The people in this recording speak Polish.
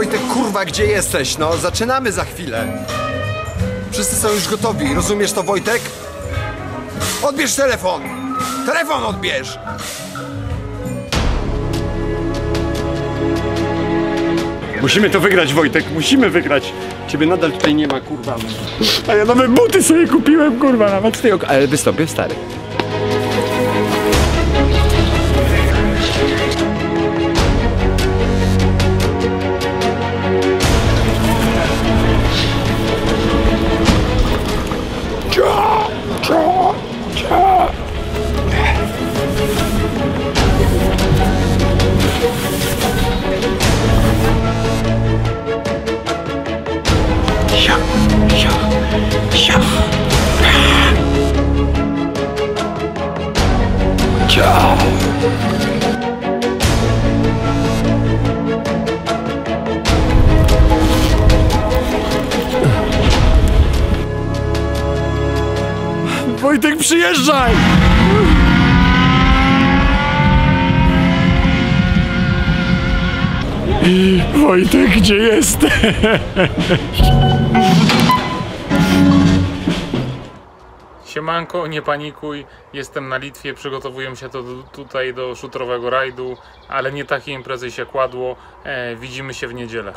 Wojtek, kurwa, gdzie jesteś? No, zaczynamy za chwilę. Wszyscy są już gotowi, rozumiesz to, Wojtek? Odbierz telefon! Telefon odbierz! Musimy to wygrać, Wojtek, musimy wygrać. Ciebie nadal tutaj nie ma, kurwa. A ja nowe buty sobie kupiłem, kurwa, nawet z tej okazji. Ale wystąpię stary. Wojtek, przyjeżdżaj! Wojtek, gdzie jesteś? Siemanko, nie panikuj, jestem na Litwie, przygotowuję się tutaj do szutrowego rajdu, ale nie takiej imprezy się kładło, widzimy się w niedzielę.